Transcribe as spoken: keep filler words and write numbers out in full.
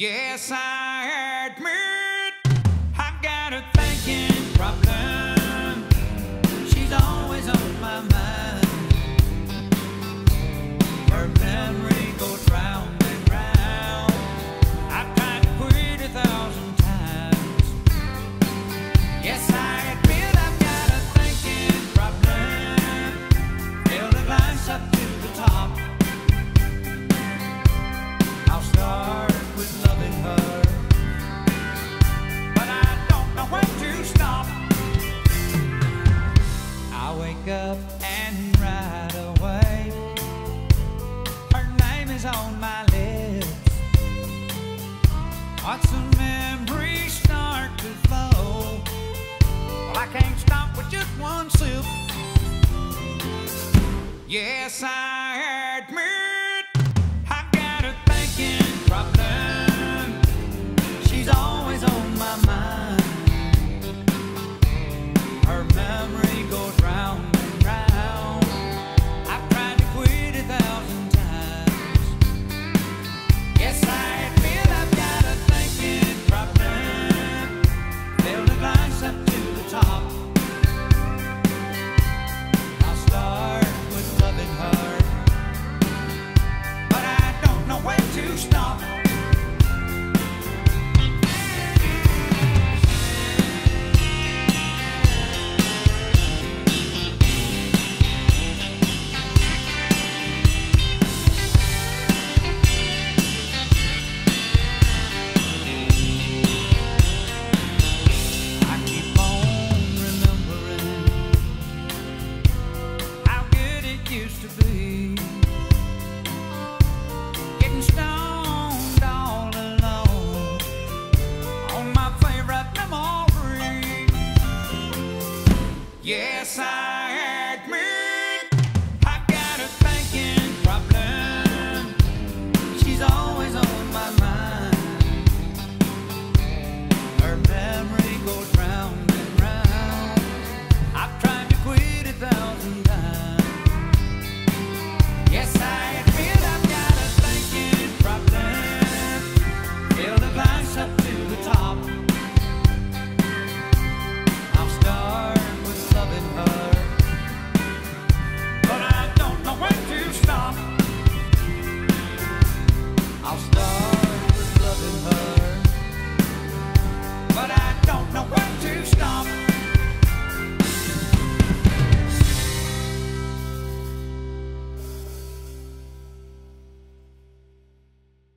Yes, I admit I've got a thinking problem. She's always on my mind. Her memory goes round and round. I've tried to quit a thousand times. Yes, I admit I've got a thinking problem. Build a glass up to the top. I'll start with loving her, but I don't know when to stop. I wake up and right away her name is on my lips. Lots of memories start to flow. Well, I can't stop with just one sip. Yes, I